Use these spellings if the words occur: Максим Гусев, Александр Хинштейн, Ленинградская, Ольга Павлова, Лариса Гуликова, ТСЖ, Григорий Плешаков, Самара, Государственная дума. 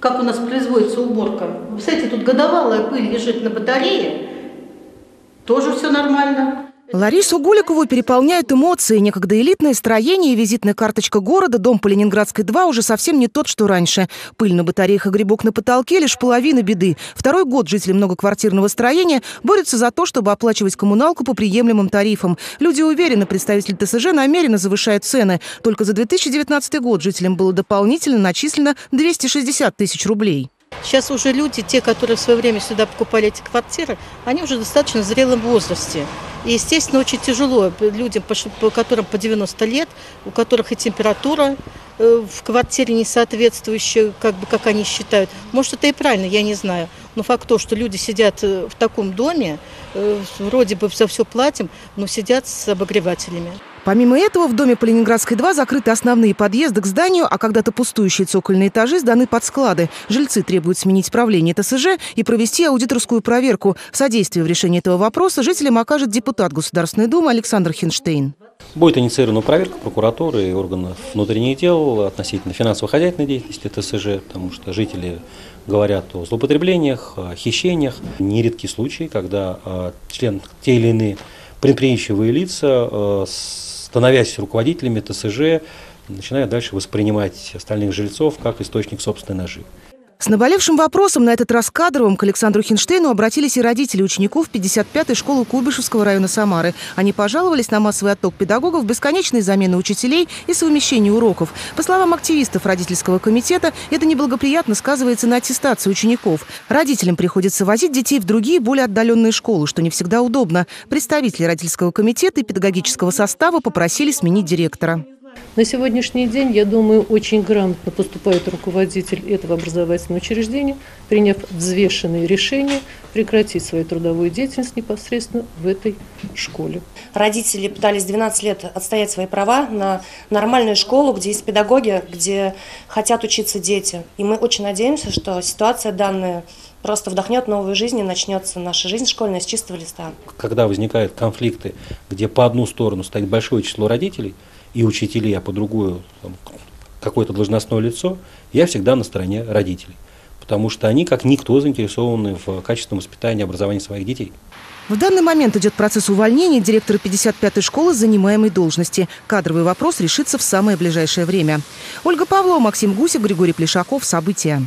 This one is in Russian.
как у нас производится уборка. Кстати, тут годовалая пыль лежит на батарее, тоже все нормально. Ларису Гуликову переполняют эмоции. Некогда элитное строение и визитная карточка города, дом по Ленинградской 2, уже совсем не тот, что раньше. Пыль на батареях и грибок на потолке – лишь половина беды. Второй год жители многоквартирного строения борются за то, чтобы оплачивать коммуналку по приемлемым тарифам. Люди уверены, представители ТСЖ намеренно завышают цены. Только за 2019 год жителям было дополнительно начислено 260 тысяч рублей. Сейчас уже люди, те, которые в свое время сюда покупали эти квартиры, они уже достаточно в зрелом возрасте. И, естественно, очень тяжело людям, которым по 90 лет, у которых и температура в квартире не соответствующая, как они считают. Может, это и правильно, я не знаю. Но факт то, что люди сидят в таком доме, вроде бы за все платим, но сидят с обогревателями. Помимо этого, в доме по Ленинградской 2 закрыты основные подъезды к зданию, а когда-то пустующие цокольные этажи сданы под склады. Жильцы требуют сменить правление ТСЖ и провести аудиторскую проверку. Содействие в решении этого вопроса жителям окажет депутат Государственной думы Александр Хинштейн. Будет инициирована проверка прокуратуры и органов внутренних дел относительно финансово-хозяйственной деятельности ТСЖ, потому что жители говорят о злоупотреблениях, о хищениях. Нередки случаи, когда те или иные предприимчивые лица, становясь руководителями ТСЖ, начинают дальше воспринимать остальных жильцов как источник собственной наживы. С наболевшим вопросом, на этот раз кадровым, к Александру Хинштейну обратились и родители учеников 55-й школы Куйбышевского района Самары. Они пожаловались на массовый отток педагогов, бесконечные замены учителей и совмещение уроков. По словам активистов родительского комитета, это неблагоприятно сказывается на аттестации учеников. Родителям приходится возить детей в другие, более отдаленные школы, что не всегда удобно. Представители родительского комитета и педагогического состава попросили сменить директора. На сегодняшний день, я думаю, очень грамотно поступает руководитель этого образовательного учреждения, приняв взвешенные решения прекратить свою трудовую деятельность непосредственно в этой школе. Родители пытались 12 лет отстоять свои права на нормальную школу, где есть педагоги, где хотят учиться дети. И мы очень надеемся, что ситуация данная просто вдохнет новую жизнь и начнется наша жизнь школьная с чистого листа. Когда возникают конфликты, где по одну сторону стоит большое число родителей, и учителей, а по другую какое-то должностное лицо, я всегда на стороне родителей. Потому что они, как никто, заинтересованы в качественном воспитании и образовании своих детей. В данный момент идет процесс увольнения директора 55-й школы с занимаемой должности. Кадровый вопрос решится в самое ближайшее время. Ольга Павлова, Максим Гусев, Григорий Плешаков. События.